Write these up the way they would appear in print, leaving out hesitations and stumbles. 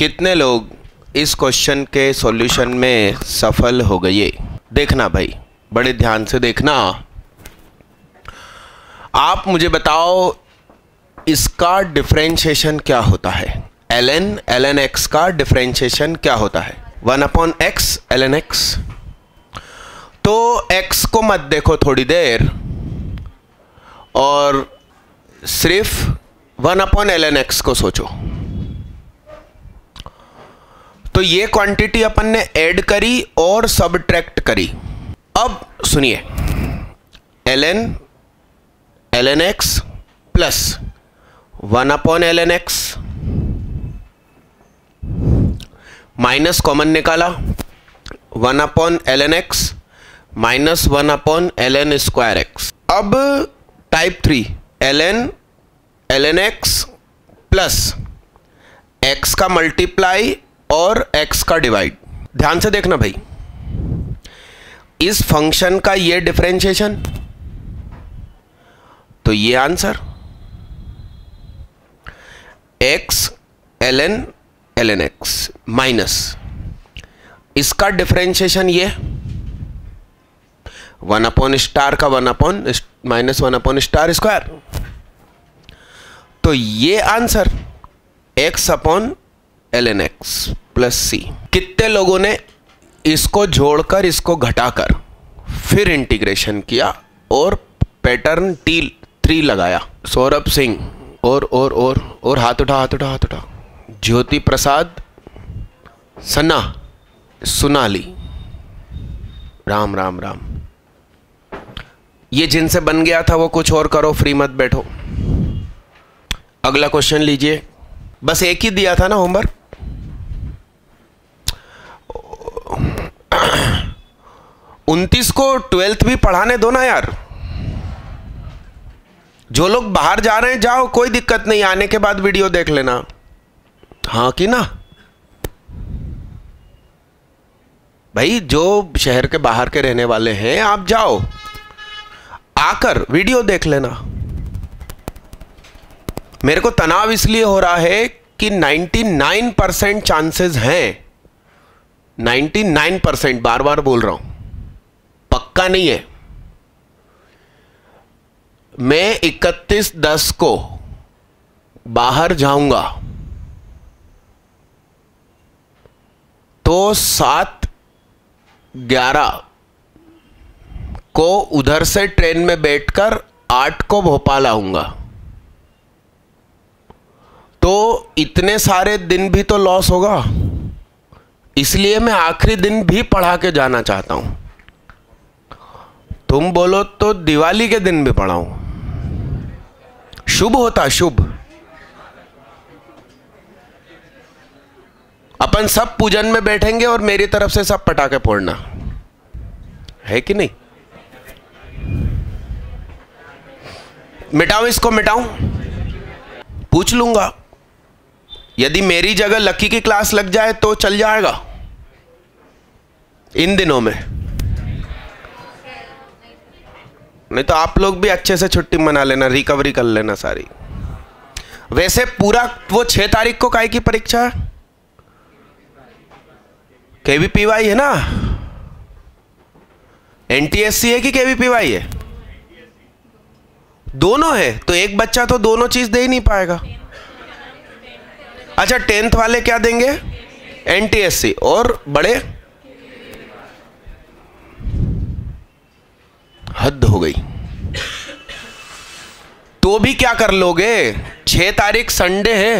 कितने लोग इस क्वेश्चन के सॉल्यूशन में सफल हो गए। देखना भाई, बड़े ध्यान से देखना। आप मुझे बताओ इसका डिफरेंशिएशन क्या होता है। ln x का डिफरेंशिएशन क्या होता है? 1/x ln x। तो x को मत देखो थोड़ी देर, और सिर्फ 1/ln x को सोचो। तो ये क्वांटिटी अपन ने ऐड करी और सबट्रैक्ट करी। अब सुनिए, ln x plus 1/ln x minus common निकाला, 1/ln x माइनस 1/ln²x। अब type 3, ln x plus x का मल्टीप्लाई और x का डिवाइड। ध्यान से देखना भाई, इस फंक्शन का ये डिफरेंशिएशन, तो ये answer x ln x minus इसका डिफरेंशिएशन ये 1/* का माइनस 1/* स्क्वायर। तो ये answer x/ln x plus c। कितने लोगों ने इसको जोड़कर, इसको घटाकर फिर इंटीग्रेशन किया और पैटर्न T3 लगाया। सौरभ सिंह और हाथ उठा। ज्योति प्रसाद, सना, सोनाली, राम। ये जिनसे बन गया था वो कुछ और करो, फ्री मत बैठो। अगला क्वेश्चन लीजिए। बस एक ही दिया था ना होमवर्क। उनतीस को 12th भी पढ़ाने दो ना यार। जो लोग बाहर जा रहे हैं जाओ, कोई दिक्कत नहीं, आने के बाद वीडियो देख लेना। हाँ कि ना भाई, जो शहर के बाहर के रहने वाले हैं आप जाओ, आकर वीडियो देख लेना। मेरे को तनाव इसलिए हो रहा है कि 99% चांसेस हैं, 99% बार बोल रहा हूं, पक्का नहीं है। मैं 31/10 को बाहर जाऊंगा तो 7/11 को उधर से ट्रेन में बैठकर 8 को भोपाल आऊंगा। तो इतने सारे दिन भी तो लॉस होगा, इसलिए मैं आखिरी दिन भी पढ़ा के जाना चाहता हूं। तुम बोलो तो दिवाली के दिन भी पढ़ाऊं, शुभ होता, शुभ। अपन सब पूजन में बैठेंगे और मेरी तरफ से सब पटाखे फोड़ना, है कि नहीं? मिटाऊं इसको, मिटाऊं? पूछ लूंगा, यदि मेरी जगह लकी की क्लास लग जाए तो चल जाएगा इन दिनों में, नहीं तो आप लोग भी अच्छे से छुट्टी मना लेना, रिकवरी कर लेना सारी। वैसे पूरा वो 6 तारीख को काहे की परीक्षा है? KVPY है ना? NTSC है कि KVPY है? दोनों है, तो एक बच्चा तो दोनों चीज दे ही नहीं पाएगा। अच्छा, 10th वाले क्या देंगे? NTSC, और बड़े? हद हो गई। तो भी क्या कर लोगे? 6 तारीख संडे है,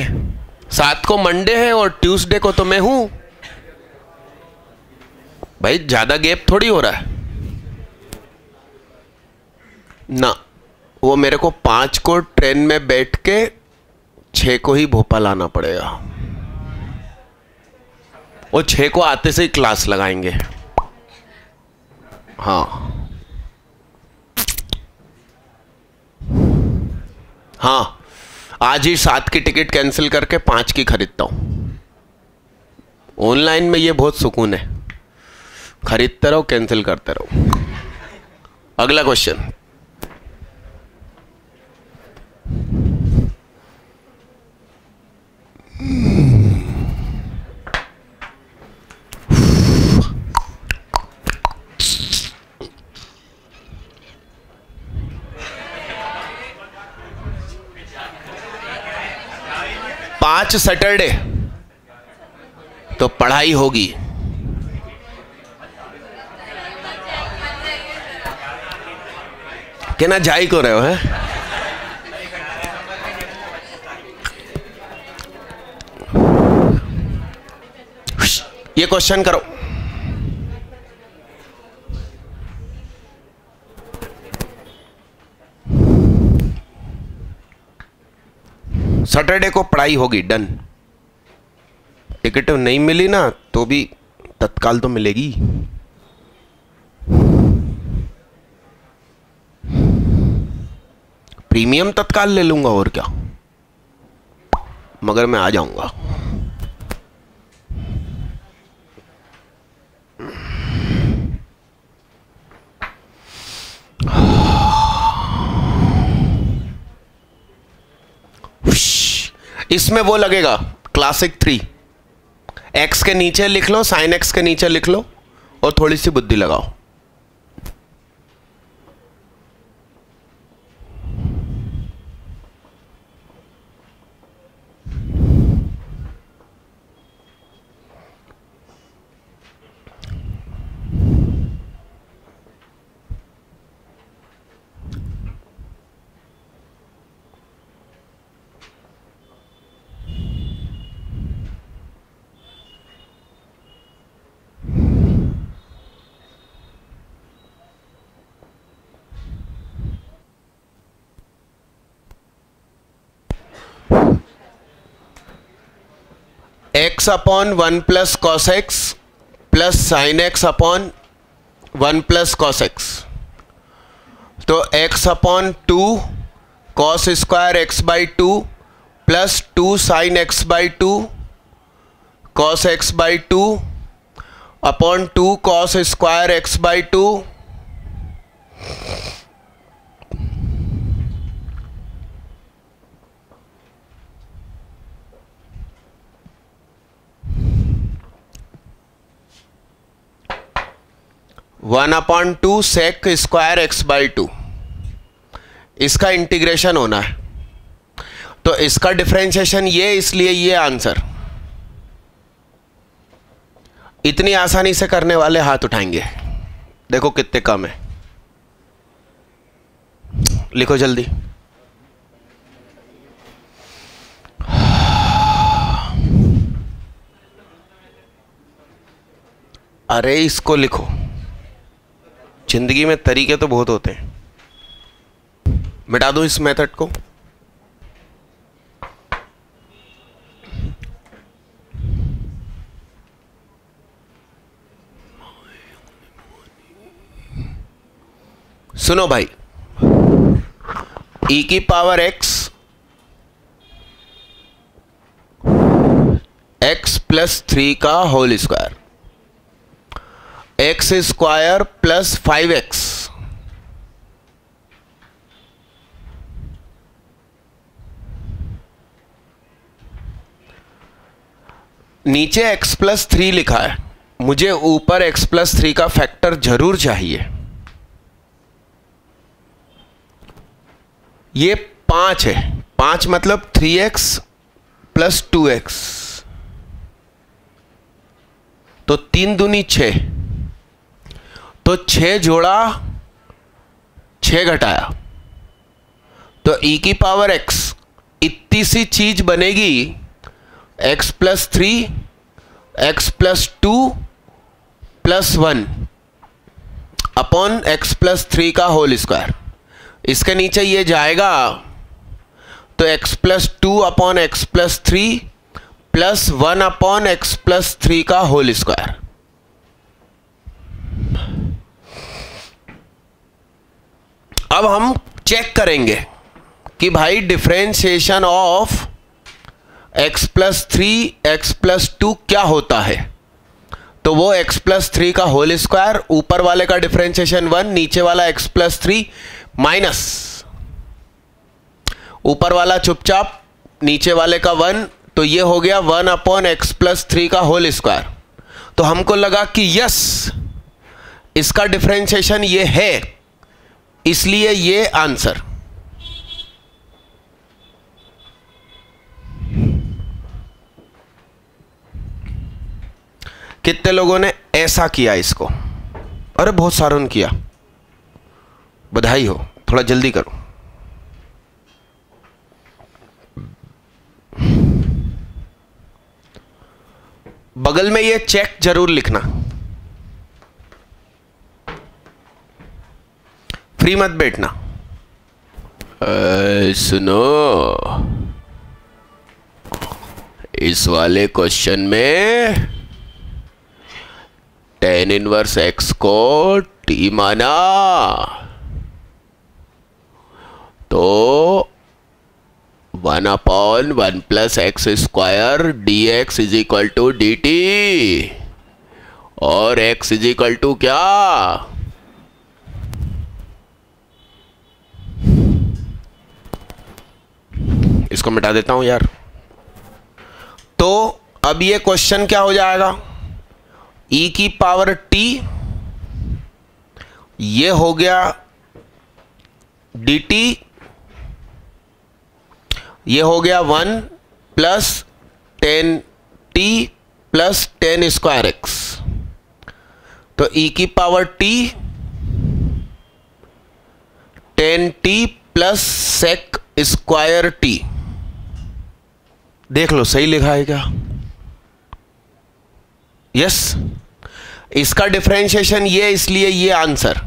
7 को मंडे है, और ट्यूसडे को तो मैं हूं। भाई ज्यादा गैप थोड़ी हो रहा है ना। वो मेरे को 5 को ट्रेन में बैठ के 6 को ही भोपाल आना पड़ेगा, और 6 को आते से ही क्लास लगाएंगे। हाँ, आज ही 7 की टिकट कैंसिल करके 5 की खरीदता हूँ। ऑनलाइन में ये बहुत सुकून है, खरीदते रहो, कैंसिल करते रहो। अगला क्वेश्चन। आज सैटरडे तो पढ़ाई होगी। क्या ना जाई को रहे हो है? ये क्वेश्चन करो, सैटरडे को पढ़ाई होगी, डन। टिकट नहीं मिली ना तो भी तत्काल तो मिलेगी। प्रीमियम तत्काल ले लूंगा और क्या, मगर मैं आ जाऊंगा। इसमें वो लगेगा क्लासिक 3, x के नीचे लिख लो, साइन x के नीचे लिख लो और थोड़ी सी बुद्धि लगाओ। X upon one plus cos x plus sine x upon one plus cos x, तो x upon 2 cos square x by 2 plus 2 sine x by 2 cos x by 2 upon 2 cos square x by 2 one upon 2 sec square x by 2, इसका integration होना है। तो इसका differentiation ये, इसलिए ये answer. इतनी आसानी से करने वाले हाथ उठाएंगे, देखो कितने कम है। लिखो जल्दी, अरे इसको लिखो। जिंदगी में तरीके तो बहुत होते हैं, मिटा दो इस मेथड को। सुनो भाई, e की पावर x, x प्लस 3 का whole square, x square plus 5x नीचे x प्लस 3 लिखा है, मुझे ऊपर x प्लस 3 का फैक्टर जरूर चाहिए। ये 5 है, 5 मतलब 3x प्लस 2x, तो 3 दूनी 6, तो 6 जोड़ा 6 घटाया, तो e की पावर x इतनी सी चीज बनेगी, x plus 3 x plus 2 plus 1 upon x plus 3 का होल स्क्वायर। इसके नीचे ये जाएगा, तो x plus 2 upon x plus 3 plus 1 upon x plus 3 का होल स्क्वायर। अब हम चेक करेंगे कि भाई differentiation of x plus 3 x plus 2 क्या होता है। तो वो x प्लस 3 का होल स्क्वायर, ऊपर वाले का डिफ्रेंशिएशन 1, नीचे वाला x प्लस 3 माइनस, ऊपर वाला चुपचाप, नीचे वाले का 1, तो ये हो गया 1 अपॉन एक्स प्लस 3 का होल स्क्वायर। तो हमको लगा कि यस, इसका डिफ्रेंशिएशन ये है, इसलिए ये आंसर। कितने लोगों ने ऐसा किया इसको? अरे बहुत सारों ने किया, बधाई हो, थोड़ा जल्दी करो। बगल में ये चेक जरूर लिखना, फ्री मत बैठना। सुनो, इस वाले क्वेश्चन में tan इनवर्स x को t माना तो 1/(1 + x² dx is equal to D T और x इज इक्वल टू क्या? इसको मिटा देता हूं यार। तो अब ये क्वेश्चन क्या हो जाएगा? e की पावर t, ये हो गया dt, ये हो गया 1 + tan t + tan²x। तो e की power t tan t + sec² t। देख लो सही लिखा है क्या? यस, इसका डिफरेंशिएशन ये, इसलिए ये आंसर।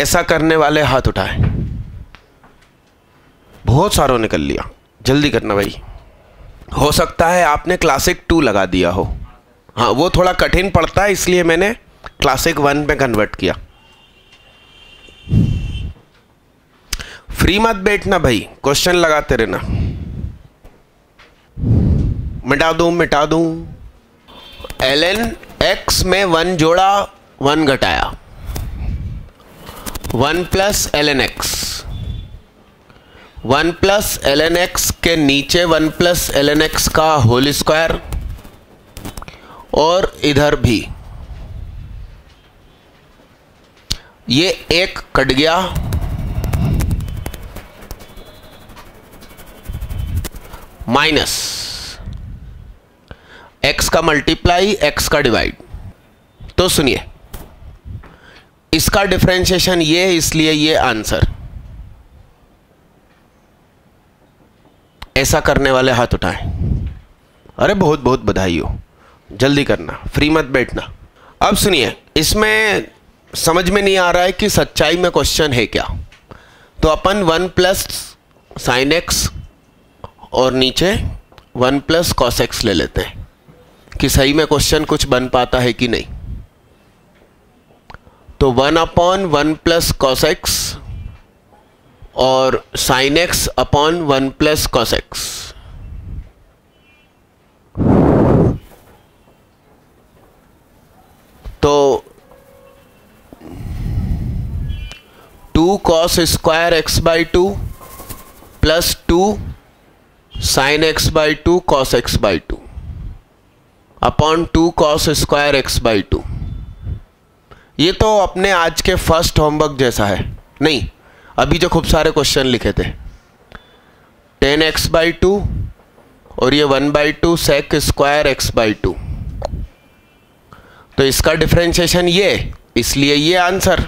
ऐसा करने वाले हाथ उठाए, बहुत सारों ने कर लिया, जल्दी करना भाई। हो सकता है आपने क्लासिक 2 लगा दिया हो। हाँ, वो थोड़ा कठिन पड़ता है, इसलिए मैंने क्लासिक 1 में कन्वर्ट किया। फ्री मत बैठना भाई, क्वेश्चन लगाते रहना। मिटा दूं, मिटा दूं। ln x में 1 जोड़ा, 1 घटाया, 1 + ln x। 1 + ln x के नीचे 1 + ln x का होल² और इधर भी ये 1 कट गया माइनस x का मल्टीप्लाई x का डिवाइड। तो सुनिए, इसका डिफरेंशिएशन ये, इसलिए ये आंसर। ऐसा करने वाले हाथ उठाएं। अरे बहुत बहुत बधाई हो, जल्दी करना, फ्री मत बैठना। अब सुनिए, इसमें समझ में नहीं आ रहा है कि सच्चाई में क्वेश्चन है क्या। तो अपन 1 + sin x और नीचे 1 + cos x ले लेते हैं कि सही में क्वेश्चन कुछ बन पाता है कि नहीं। तो 1/(1 + cos x और sin x/(1 + cos x। तो 2 cos² x/2 + 2 sin x/2 cos x/2 / 2 cos² x/2। ये तो अपने आज के फर्स्ट होमवर्क जैसा है, नहीं, अभी जो खूब सारे क्वेश्चन लिखे थे। 10 x/2 और ये 1/2 sec² x/2। तो इसका डिफरेंशिएशन ये, इसलिए ये आंसर।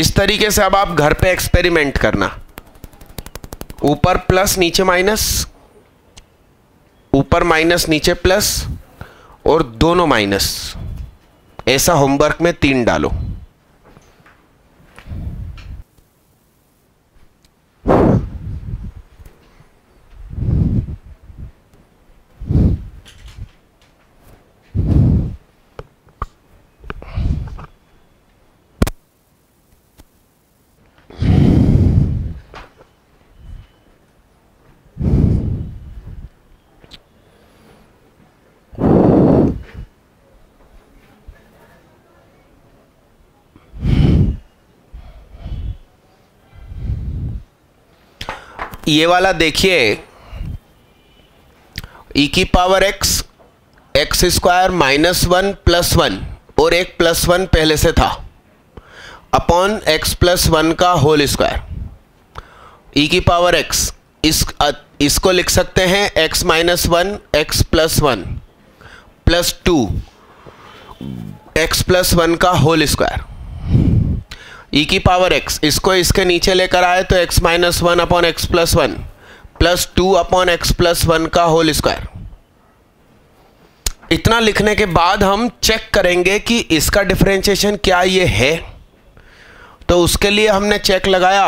इस तरीके से अब आप घर पे एक्सपेरिमेंट करना। ऊपर प्लस नीचे माइनस, ऊपर माइनस नीचे प्लस, और दोनों माइनस। ऐसा होमवर्क में 3 डालो। ये वाला देखिए, e की पावर x, x² - 1 + 1 और 1 + 1 पहले से था, / x + 1 का होल स्क्वायर। e की पावर x इसको लिख सकते हैं x minus one x plus one plus two x plus one का होल स्क्वायर ई की पावर x। इसको इसके नीचे लेकर आए तो x minus one upon x plus one plus two upon x plus one का होल स्क्वायर। इतना लिखने के बाद हम चेक करेंगे कि इसका डिफरेंशिएशन क्या ये है। तो उसके लिए हमने चेक लगाया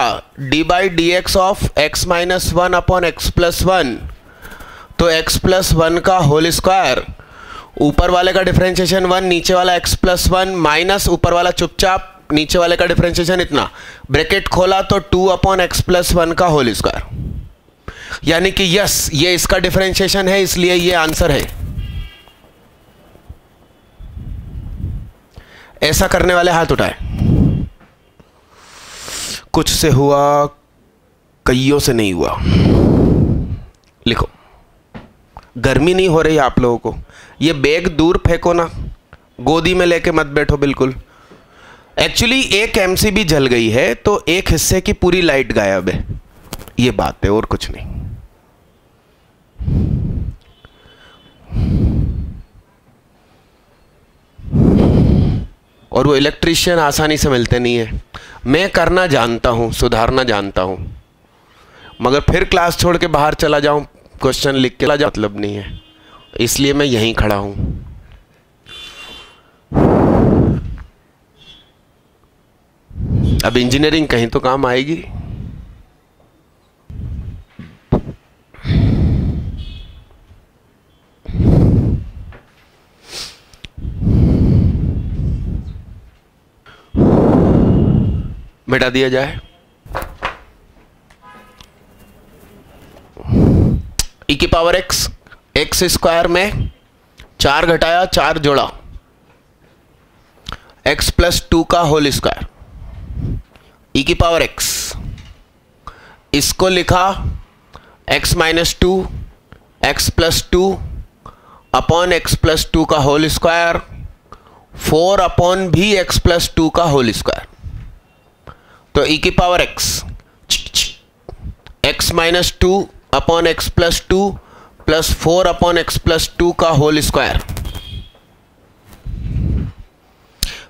d by D x of x minus one upon x plus one, तो x प्लस वन का होल स्क्वायर, ऊपर वाले का डिफरेंशिएशन वन, नीचे वाला x प्लस वन माइनस ऊपर वाला चुपचाप, नीचे वाले का डिफरेंशिएशन इतना, ब्रैकेट खोला तो two upon x plus one का होल स्क्वायर। यानी कि यस, ये इसका डिफरेंशिएशन है, इसलिए ये आंसर है। ऐसा करने वाले हाथ उठाए। कुछ से हुआ, कईयों से नहीं हुआ। लिखो। गर्मी नहीं हो रही आप लोगों को? ये बैग दूर फेंको ना, गोदी में लेके मत बैठो बिल्कुल। एक्चुअली एक एमसीबी जल गई है तो एक हिस्से की पूरी लाइट गायब है, ये बात है और कुछ नहीं। और वो इलेक्ट्रीशियन आसानी से मिलते नहीं है। मैं करना जानता हूँ, सुधारना जानता हूँ, मगर फिर क्लास छोड़ के बाहर चला जाऊँ क्वेश्चन लिख के, मतलब नहीं है, इसलिए मैं यहीं खड़ा हूँ। अब इंजीनियरिंग कहीं तो काम आएगी। मिटा दिया जाए। ई की पावर एक्स, एक्स स्क्वायर में चार घटाया चार जोड़ा, एक्स प्लस टू का होल स्क्वायर ई की पावर एक्स। इसको लिखा x minus two x plus two upon x plus two का होल स्क्वायर, फोर अपॉन भी एक्स प्लस टू का होल स्क्वायर। तो ई की power x, x minus two upon x plus two plus four upon x plus two का whole square.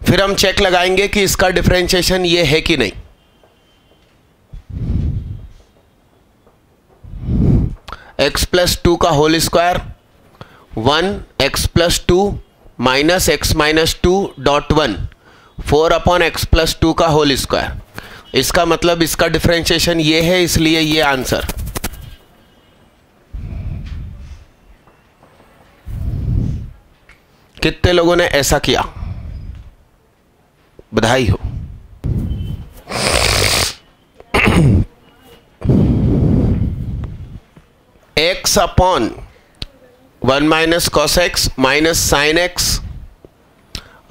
फिर हम check लगाएंगे कि इसका डिफरेंशिएशन ये है कि नहीं। एक्स प्लस टू का whole square one, x plus two minus x minus two dot one, four upon x plus two का होल स्क्वायर। इसका मतलब इसका डिफरेंशिएशन ये है, इसलिए ये आंसर। कितने लोगों ने ऐसा किया? बधाई हो। x upon one minus cos x minus sine x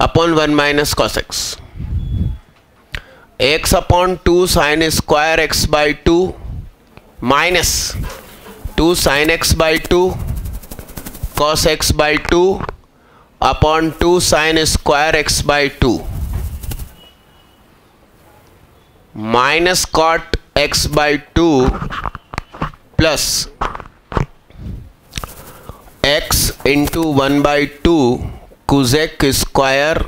upon one minus cos x, x upon two sine square x by two minus two sine x by two cos x by two upon two sine square x by two minus cot x by two plus x into one by two cosec square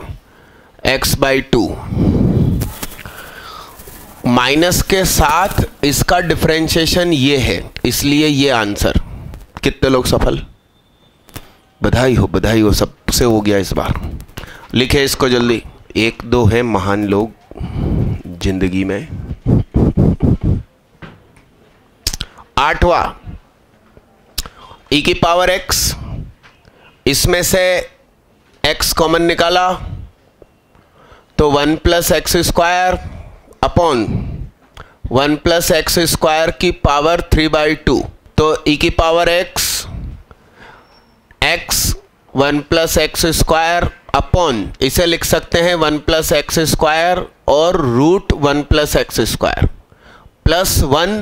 x by two. Minus के साथ इसका differentiation ये है, इसलिए ये answer. कितने लोग सफल? बधाई हो, बधाई हो, सबसे हो गया इस बार। लिखे इसको जल्दी। एक दो है महान लोग जिंदगी में। आठवां, ई की पावर एक्स, इसमें से एक्स कॉमन निकाला तो one plus x square upon one plus x square की पावर थ्री बाई टू। तो ई की power x, x one plus x square upon, इसे लिख सकते हैं वन प्लस एक्स स्क्वायर और root one plus x square plus one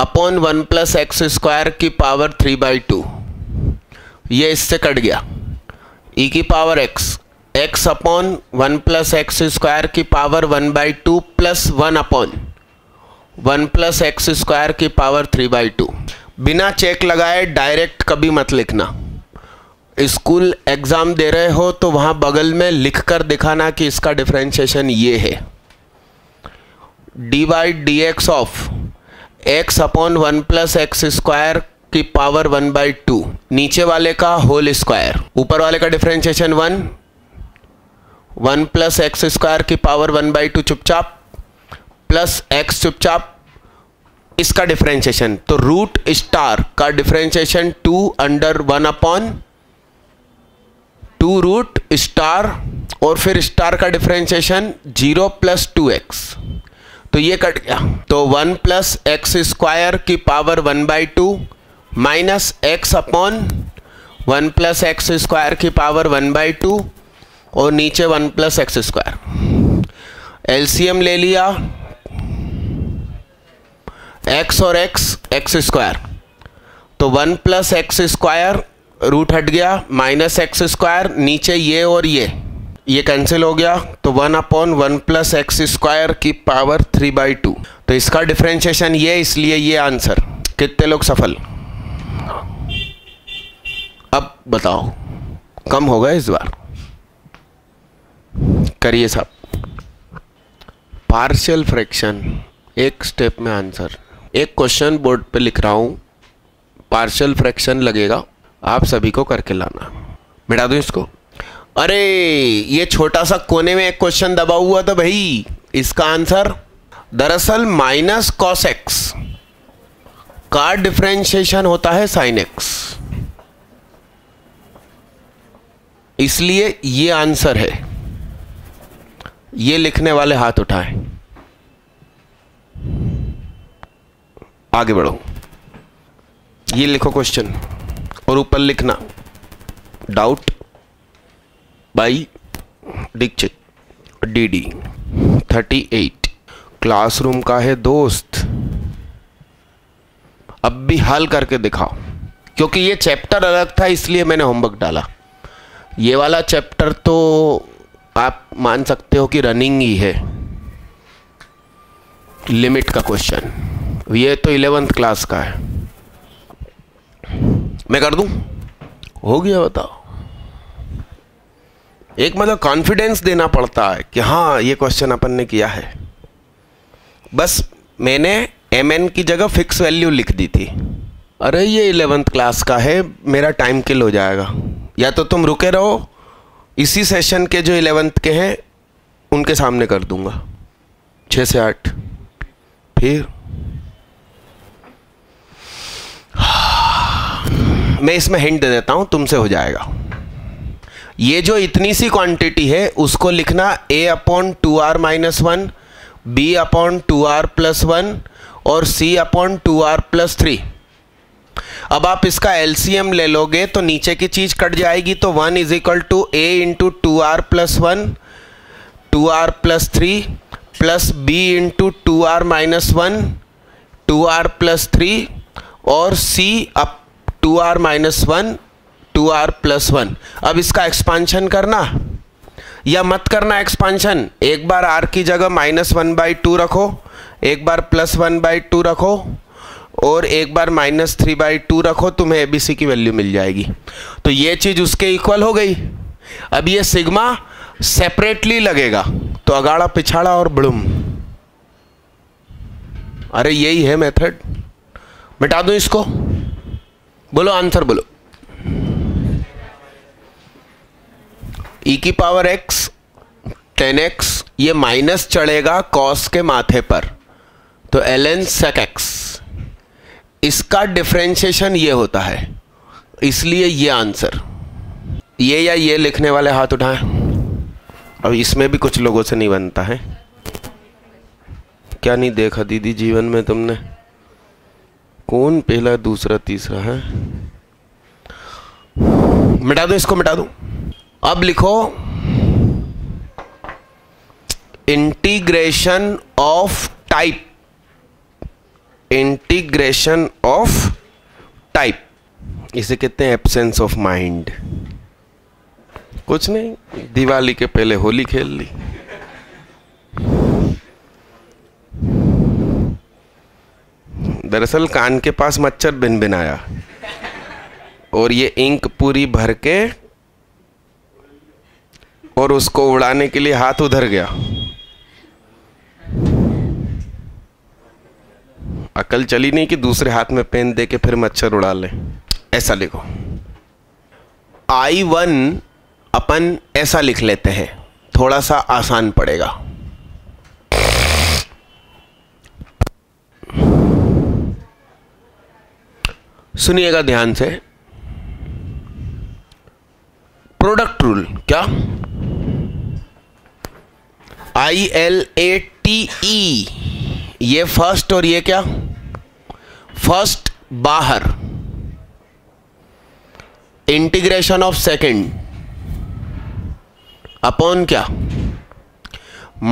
upon one plus x square की power three by two. ये इससे कट गया। ई की power x, x upon one plus x square की power one by two plus one upon 1 + x² की power 3/2। बिना check लगाए direct कभी मत लिखना। स्कूल एग्ज़ाम दे रहे हो तो वहाँ बगल में लिख कर दिखाना कि इसका डिफ्रेंशिएशन ये है। dy/dx of x upon 1 + x² की पावर 1/2, नीचे वाले का होल स्क्वायर, ऊपर वाले का डिफ्रेंशिएशन 1 + x² की पावर 1/2 चुपचाप प्लस x चुपचाप, इसका डिफ्रेंशिएशन। तो रूट स्टार का differentiation 2 under 1 upon 2 root star और फिर स्टार का डिफ्रेंशिएशन 0 + 2x। तो ये कट गया, तो 1 + x² की power 1/2 minus x upon 1 + x² की पावर 1/2 और नीचे 1 + x²। एलसीएम ले लिया, x और x स्क्वायर, तो 1 + x स्क्वायर, रूट हट गया, माइनस x स्क्वायर, नीचे ये और ये कैंसिल हो गया, तो 1 अपॉन 1 + x² की पावर 3/2। तो इसका डिफ्रेंशिएशन ये, इसलिए ये आंसर। कितने लोग सफल? अब बताओ, कम होगा इस बार। करिए साहब, पार्शियल फ्रैक्शन एक स्टेप में आंसर। एक क्वेश्चन बोर्ड पे लिख रहा हूँ, पार्शियल फ्रैक्शन लगेगा, आप सभी को करके लाना। मिटा दूँ इसको। अरे ये छोटा सा कोने में एक क्वेश्चन दबा हुआ था भाई, इसका आंसर दरअसल -cos x का डिफ्रेंशिएशन होता है sin x, इसलिए ये आंसर है। ये लिखने वाले हाथ उठाएं। आगे बढ़ो, ये लिखो क्वेश्चन और ऊपर लिखना doubt by Dikshit DD 38। Classroom का है दोस्त, अब भी हल करके दिखाओ। क्योंकि ये चैप्टर अलग था इसलिए मैंने होमवर्क डाला। ये वाला चैप्टर तो आप मान सकते हो कि रनिंग ही है, लिमिट का क्वेश्चन। ये तो 11th क्लास का है। मैं कर दूं? हो गया? बताओ। एक मतलब कॉन्फिडेंस देना पड़ता है कि हाँ ये क्वेश्चन अपन ने किया है। बस मैंने MN की जगह फिक्स वैल्यू लिख दी थी। अरे ये 11th क्लास का है, मेरा टाइम किल हो जाएगा। या तो तुम रुके रहो, इसी सेशन के जो 11th के हैं उनके सामने कर दूंगा 6 से 8। फिर मैं इसमें हिंट दे देता हूँ, तुमसे हो जाएगा। ये जो इतनी सी क्वांटिटी है उसको लिखना a upon 2r minus 1, b upon 2r plus 1 और c अपॉन 2r प्लस 3। अब आप इसका LCM ले लोगे तो नीचे की चीज़ कट जाएगी, तो 1 = a into 2r plus 1 2r plus 3 plus b into 2r minus 1 2r plus 3 और c up 2r minus 1 2r plus 1। अब इसका एक्सपांशन करना या मत करना। एक्सपांशन एक बार r की जगह -1/2 रखो, एक बार +1/2 रखो और एक बार -3/2 रखो, तुम्हें ABC की वैल्यू मिल जाएगी। तो ये चीज़ उसके इक्वल हो गई। अब ये सिग्मा सेपरेटली लगेगा, तो अगाड़ा पिछाड़ा और बुड़ुम। अरे यही है मेथड। मिटा दूँ इसको? बोलो आंसर, बोलो। e की पावर x 10x, ये माइनस चढ़ेगा कॉस के माथे पर, तो ln sec x। इसका डिफ्रेंशिएशन ये होता है, इसलिए ये आंसर। ये या ये लिखने वाले हाथ उठाएं। अब इसमें भी कुछ लोगों से नहीं बनता है। क्या नहीं देखा दीदी जीवन में तुमने? कौन पहला, दूसरा, तीसरा है? मिटा दो इसको, मिटा दो। अब लिखो इंटीग्रेशन ऑफ टाइप। इसे कहते हैं एब्सेंस ऑफ माइंड। कुछ नहीं, दिवाली के पहले होली खेल ली। दरअसल कान के पास मच्छर भिनभिनाया और ये इंक पूरी भर के और उसको उड़ाने के लिए हाथ उधर गया। अकल चली नहीं कि दूसरे हाथ में पेन दे के फिर मच्छर उड़ा ले। ऐसा लिखो, I1 अपन ऐसा लिख लेते हैं, थोड़ा सा आसान पड़ेगा। सुनिएगा ध्यान से। प्रोडक्ट रूल क्या, ILATE, ये फर्स्ट और ये क्या, फर्स्ट बाहर, इंटीग्रेशन ऑफ सेकंड अपॉन क्या,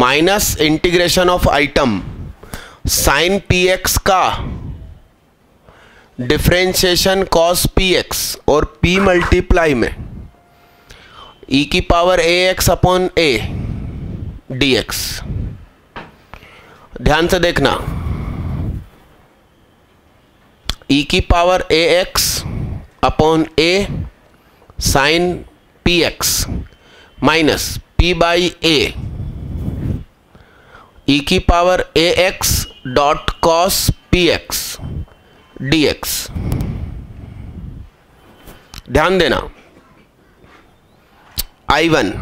minus integration of item sine px का डिफ्रेंशिएशन कॉस px और p मल्टीप्लाई में e की power ax upon a dx। ध्यान से देखना, e की power ax upon a sine px minus p by a e की power ax dot cos px dx। ध्यान देना, I1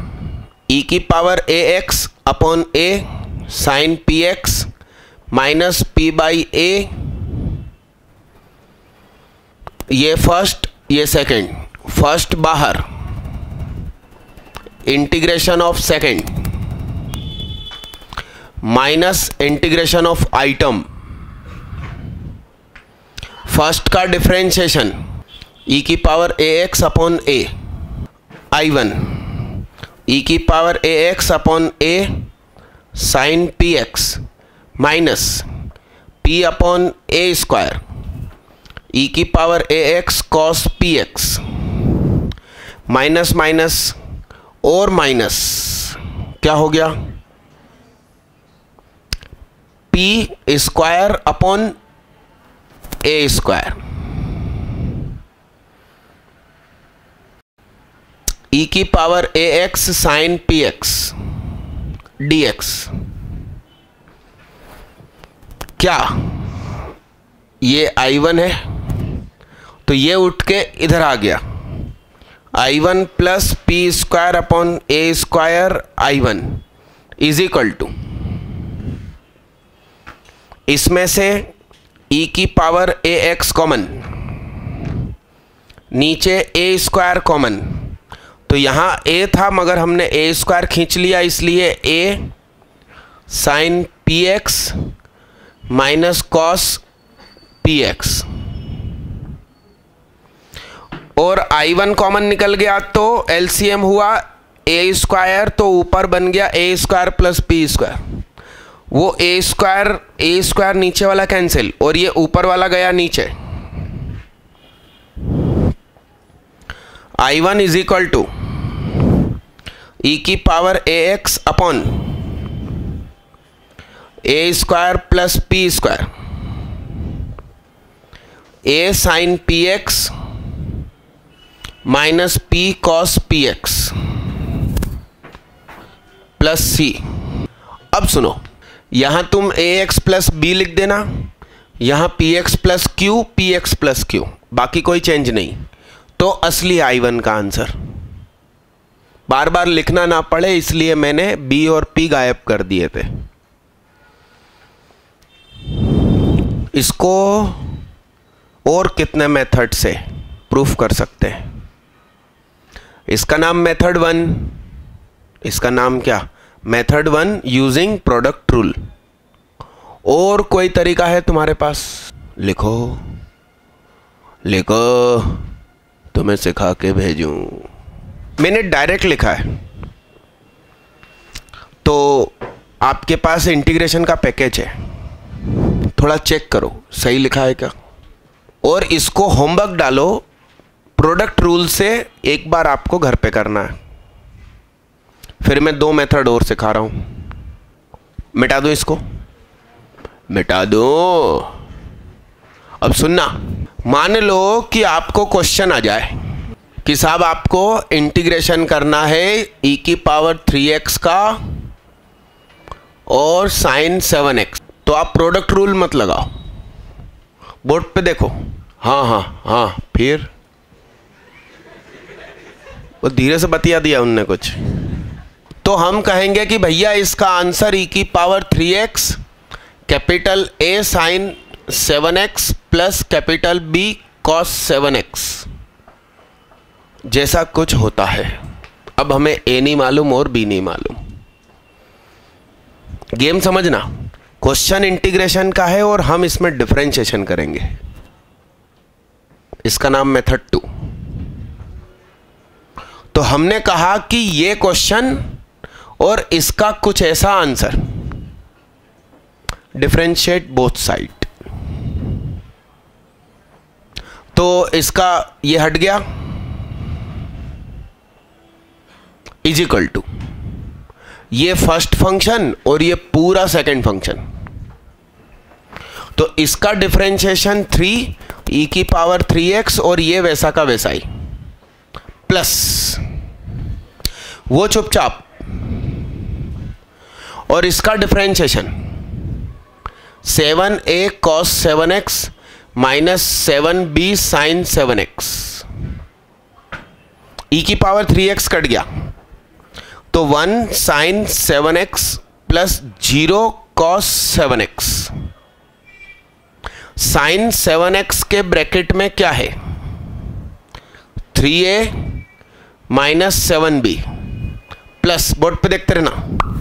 e की power ax upon a sine px minus p by a, ये first ये second, first बाहर integration of second minus integration of item first का differentiation e की power ax upon a, I1 e की power ax upon a sine px minus p upon a square e की power ax cos px minus minus और minus क्या हो गया, p square upon ए square. ई की power ए x sine P x d x. क्या ये I1 है, तो ये उठ के इधर आ गया, I1 plus P square upon A square I1 is equal to, इसमें से e की पावर ax कॉमन, नीचे a स्क्वायर कॉमन, तो यहाँ a था मगर हमने a स्क्वायर खींच लिया, इसलिए a sine px minus cos px और I1 कॉमन निकल गया तो LCM हुआ a स्क्वायर, तो ऊपर बन गया a square plus p square. वो ए स्क्वायर नीचे वाला कैंसिल और ये ऊपर वाला गया नीचे। I1 is equal to e की power A x upon A square plus P square a sine P x minus P cos P x plus c. अब सुनो, यहाँ तुम ax प्लस बी लिख देना, यहाँ px प्लस क्यू, बाकी कोई चेंज नहीं, तो असली I1 का आंसर। बार बार लिखना ना पड़े इसलिए मैंने b और p गायब कर दिए थे। इसको और कितने मेथड से प्रूफ कर सकते हैं। इसका नाम मेथड वन, इसका नाम क्या, method one using product rule. और कोई तरीका है तुम्हारे पास? लिखो लिखो, तुम्हें सिखा के भेजूं। मैंने डायरेक्ट लिखा है, तो आपके पास इंटीग्रेशन का पैकेज है, थोड़ा चेक करो सही लिखा है क्या, और इसको होमवर्क डालो। प्रोडक्ट रूल से एक बार आपको घर पे करना है, फिर मैं दो मेथड और सिखा रहा हूँ। मिटा दो इसको, मिटा दो। अब सुनना, मान लो कि आपको क्वेश्चन आ जाए कि साहब आपको इंटीग्रेशन करना है e की पावर 3x का और sin 7x, तो आप प्रोडक्ट रूल मत लगाओ, बोर्ड पे देखो हाँ, फिर वो धीरे से बतिया दिया उनने कुछ। तो हम कहेंगे कि भैया इसका आंसर e की power 3x capital A sin 7x plus capital B cos 7x जैसा कुछ होता है। अब हमें A नहीं मालूम और B नहीं मालूम। गेम समझना, क्वेश्चन इंटीग्रेशन का है और हम इसमें डिफरेंशिएशन करेंगे। इसका नाम मेथड 2। तो हमने कहा कि ये क्वेश्चन और इसका कुछ ऐसा आंसर, डिफरेंशिएट बोथ साइड। तो इसका ये हट गया इज इक्वल टू ये फर्स्ट फंक्शन और ये पूरा सेकंड फंक्शन। तो इसका डिफरेंशिएशन 3 e की पावर 3x और ये वैसा का वैसा ही प्लस वो चुपचाप, और इसका differentiation 7a cos 7x minus 7b sin 7x। e की पावर 3x कट गया तो 1 sin 7x plus 0 cos 7x। sin 7x के ब्रैकेट में क्या है? 3a minus 7b plus, board पे देखते रहना,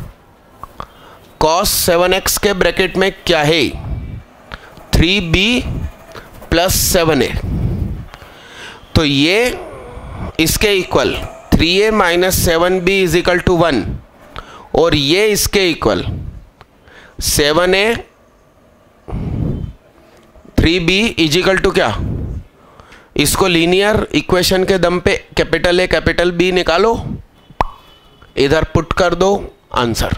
cos 7x के ब्रैकेट में क्या है? 3b plus 7a। तो ये इसके equal 3a minus 7b is equal to 1 और ये इसके equal 7a 3b is equal to क्या? इसको लीनियर इक्वेशन के दम पे कैपिटल A कैपिटल B निकालो, इधर पुट कर दो आंसर।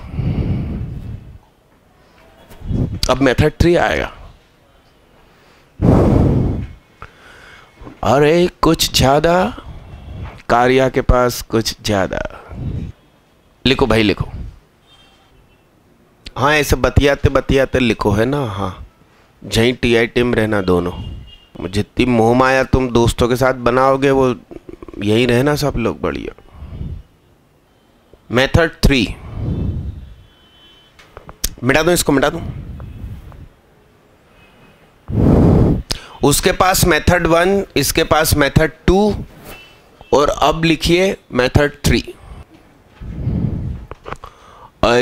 अब मेथड 3 आएगा। अरे कुछ ज़्यादा, कार्या के पास कुछ ज़्यादा। लिखो भाई लिखो, हाँ ऐसे बतियाते बतियाते लिखो, है ना। हाँ जहीं TI टीम रहना दोनों, जितनी मोह माया तुम दोस्तों के साथ बनाओगे वो यहीं रहना सब लोग। बढ़िया, मेथड 3 मिटा दूं, इसको मिटा दूं। उसके पास मेथड 1, इसके पास मेथड 2 और अब लिखिए मेथड 3।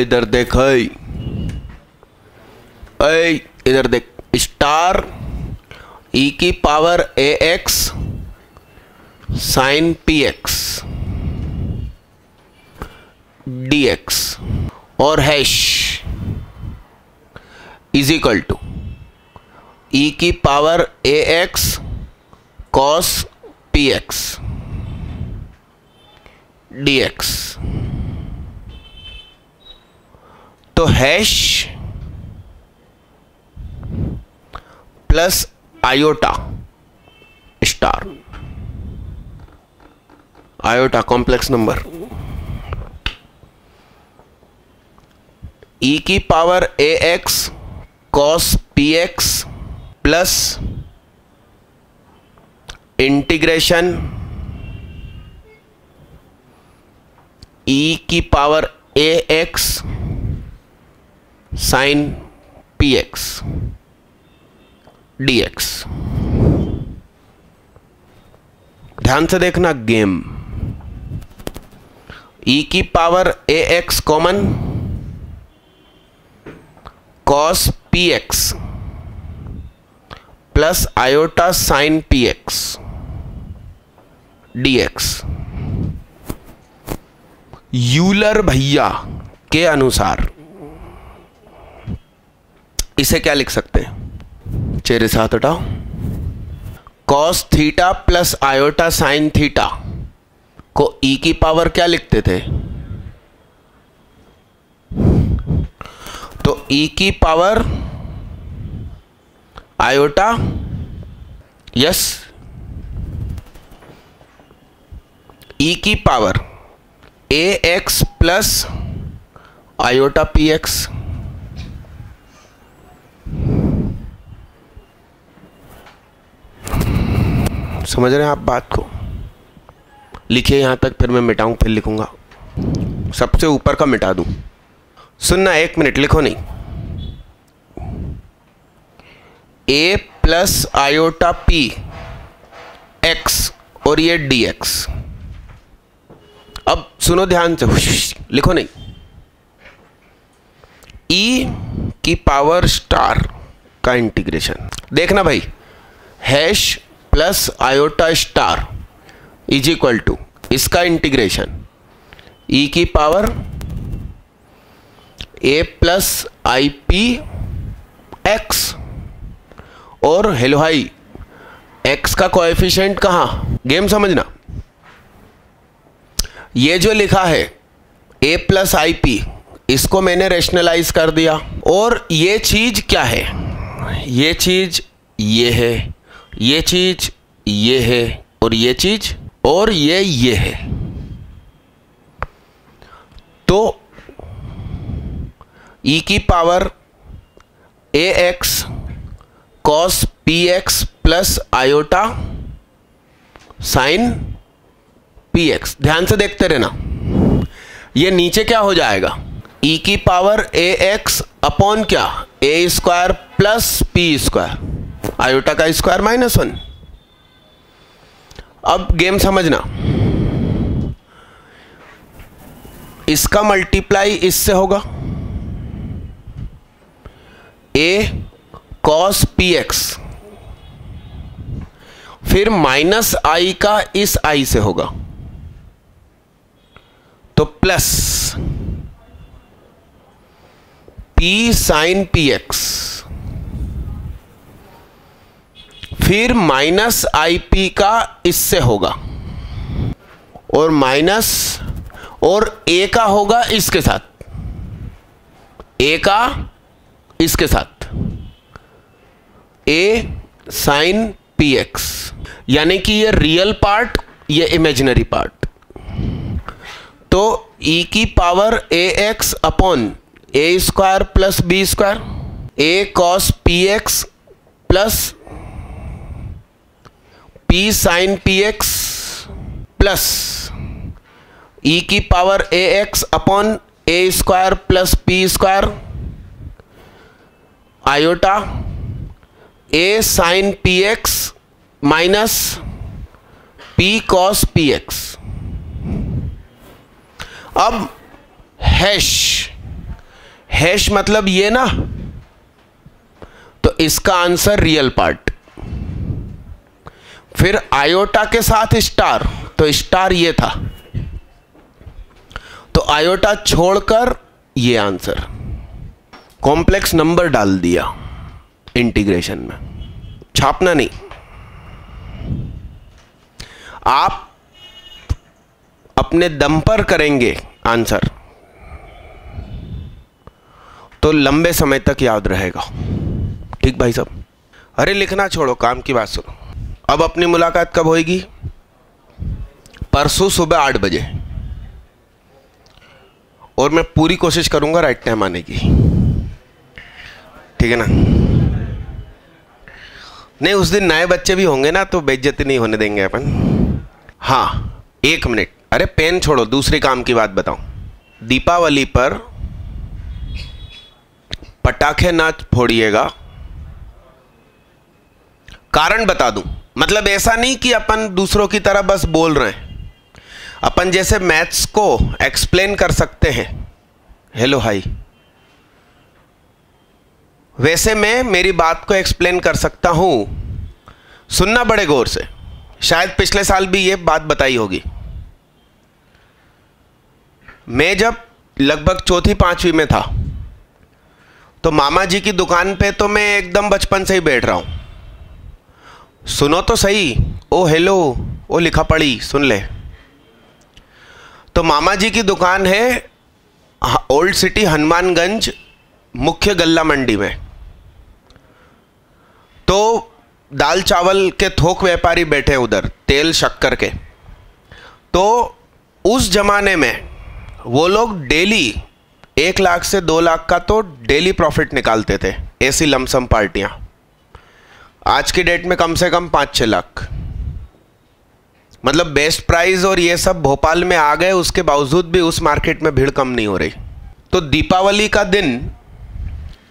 इधर देख, इधर देख, स्टार e की power ax sin px dx और hash is equal to e की power ax cos px dx। तो hash plus iota star, iota complex number, e की power ax cos px plus integration e की power ax sin px dx। ध्यान से देखना game. e की power ax common, cos px plus iota sin px dx। Euler भैया के अनुसार इसे क्या लिख सकते हैं? चेहरे साथ हटाओ, cos theta plus iota sin theta को e की पावर क्या लिखते थे? तो e की पावर आयोटा यस e की power ax plus iota px समझ रहे हैं आप बात को। लिखिए यहाँ तक, फिर मैं मिटाऊँ, फिर लिखूँगा। सबसे ऊपर का मिटा दूँ। सुनना, 1 मिनट लिखो नहीं। a plus iota p x और ये डी एक्स। अब सुनो ध्यान से, लिखो नहीं। ई की पावर स्टार का इंटीग्रेशन देखना भाई, hash plus iota star is equal to इसका इंटीग्रेशन ई की power a plus I p x और हेलो हाई, एक्स का कोएफिशिएंट कहाँ, गेम समझना। ये जो लिखा है ए प्लस आई पी, इसको मैंने रेशनलाइज कर दिया। और ये चीज़ क्या है, ये चीज़ ये है, ये चीज़ ये है और ये चीज़ और ये है। तो ई की पावर ए x cos P x plus iota sine P x. ध्यान से देखते रहना। ये नीचे क्या हो जाएगा, e की पावर ए एक्स अपॉन क्या, ए square plus P square, iota का स्क्वायर माइनस 1। अब गेम समझना, इसका मल्टीप्लाई इससे होगा, ए कॉस पी एक्स, फिर माइनस आई का इस आई से होगा, तो plus P sine P x, फिर माइनस आई पी का इससे होगा और माइनस और ए का होगा इसके साथ, ए का इसके साथ, ए साइन पी एक्स। यानी कि ये रियल पार्ट, ये इमेजिनरी पार्ट। तो ई की पावर ए एक्स अपॉन ए स्क्वायर प्लस बी स्क्वायर, ए cos P x plus P sine P x, plus ई की पावर ए एक्स अपॉन ए square plus P square iota ए sine P x minus P cos P x. अब hash, hash मतलब ये ना, तो इसका answer real part. फिर iota के साथ स्टार, तो स्टार ये था, तो आयोटा छोड़कर ये आंसर। कॉम्प्लेक्स नंबर डाल दिया इंटीग्रेशन में, छापना नहीं। आप अपने दम पर करेंगे आंसर तो लंबे समय तक याद रहेगा। ठीक भाई साहब? अरे लिखना छोड़ो, काम की बात सुनो। अब अपनी मुलाकात कब होएगी? परसों सुबह 8 बजे। और मैं पूरी कोशिश करूंगा राइट टाइम आने की, ठीक है ना? नहीं, उस दिन नए बच्चे भी होंगे ना, तो बेइज्जती नहीं होने देंगे अपन। हाँ 1 मिनट, अरे पेन छोड़ो, दूसरे काम की बात बताओ। दीपावली पर पटाखे ना फोड़िएगा, कारण बता दूं। मतलब ऐसा नहीं कि अपन दूसरों की तरह बस बोल रहे हैं। अपन जैसे मैथ्स को एक्सप्लेन कर सकते हैं हेलो हाई, वैसे मैं मेरी बात को एक्सप्लेन कर सकता हूँ। सुनना बड़े गौर से, शायद पिछले साल भी ये बात बताई होगी। मैं जब लगभग 4वीं 5वीं में था, तो मामा जी की दुकान पे तो मैं एकदम बचपन से ही बैठ रहा हूँ। सुनो तो सही, ओ हेलो, ओ लिखा पढ़ी, सुन ले। तो मामा जी की दुकान है ओल्ड सिटी हनुमानगंज मुख्य गल्ला मंडी में। तो दाल चावल के थोक व्यापारी बैठे उधर तेल शक्कर के, तो उस जमाने में वो लोग डेली 1 लाख से 2 लाख का तो डेली प्रॉफिट निकालते थे ऐसी लमसम पार्टियां। आज की डेट में कम से कम 5-6 लाख, मतलब बेस्ट प्राइस और ये सब भोपाल में आ गए, उसके बावजूद भी उस मार्केट में भीड़ कम नहीं हो रही। तो दीपावली का दिन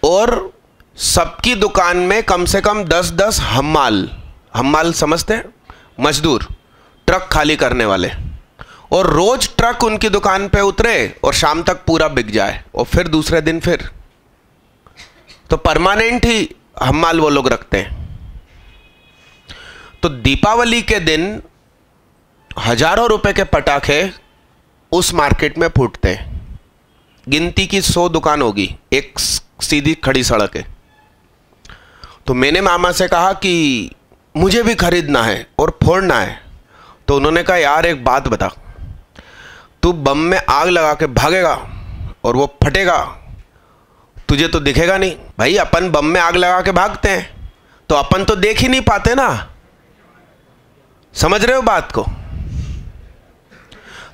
और सबकी दुकान में कम से कम 10-10 हम्माल समझते हैं मजदूर, ट्रक खाली करने वाले, और रोज ट्रक उनकी दुकान पे उतरे और शाम तक पूरा बिक जाए और फिर दूसरे दिन फिर, तो परमानेंट ही हम्माल वो लोग रखते हैं। तो दीपावली के दिन हजारों रुपए के पटाखे उस मार्केट में फूटते हैं, गिनती की 100 दुकान होगी, एक सीधी खड़ी सड़क है। तो मैंने मामा से कहा कि मुझे भी खरीदना है और फोड़ना है, तो उन्होंने कहा यार एक बात बता, तू बम में आग लगा के भागेगा और वो फटेगा, तुझे तो दिखेगा नहीं। भाई अपन बम में आग लगा के भागते हैं तो अपन तो देख ही नहीं पाते ना, समझ रहे हो बात को।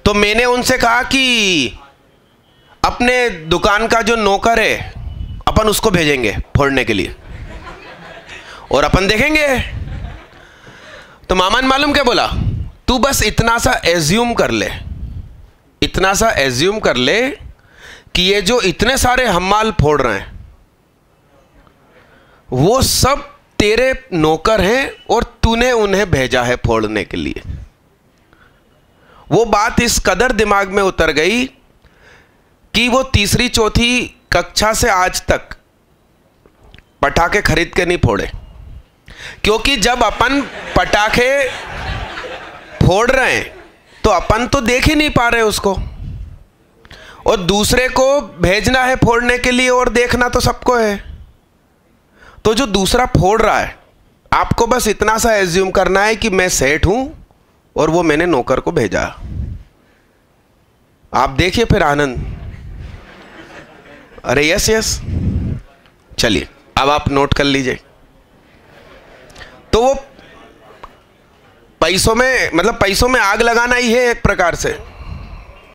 तो मैंने उनसे कहा कि अपने दुकान का जो नौकर है अपन उसको भेजेंगे फोड़ने के लिए और अपन देखेंगे। तो मामा ने मालूम क्या बोला, तू बस इतना सा एज्यूम कर ले कि ये जो इतने सारे हम्माल फोड़ रहे हैं वो सब तेरे नौकर हैं और तूने उन्हें भेजा है फोड़ने के लिए। वो बात इस कदर दिमाग में उतर गई कि वो 3-4 कक्षा से आज तक पटाखे खरीद के नहीं फोड़े, क्योंकि जब अपन पटाखे फोड़ रहे हैं तो अपन तो देख ही नहीं पा रहे उसको, और दूसरे को भेजना है फोड़ने के लिए और देखना तो सबको है। तो जो दूसरा फोड़ रहा है आपको बस इतना सा एज्यूम करना है कि मैं सेठ हूं और वो मैंने नौकर को भेजा। आप देखिए फिर आनंद। अरे यस यस, चलिए अब आप नोट कर लीजिए। तो वो पैसों में, मतलब पैसों में आग लगाना ही है एक प्रकार से।